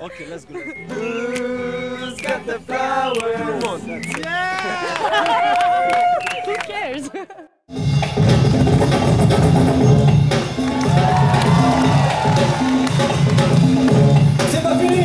Okay, let's go. Who's got the flower? Come on. Yeah! Who cares? C'est pas fini.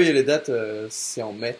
Et les dates, c'est en mai.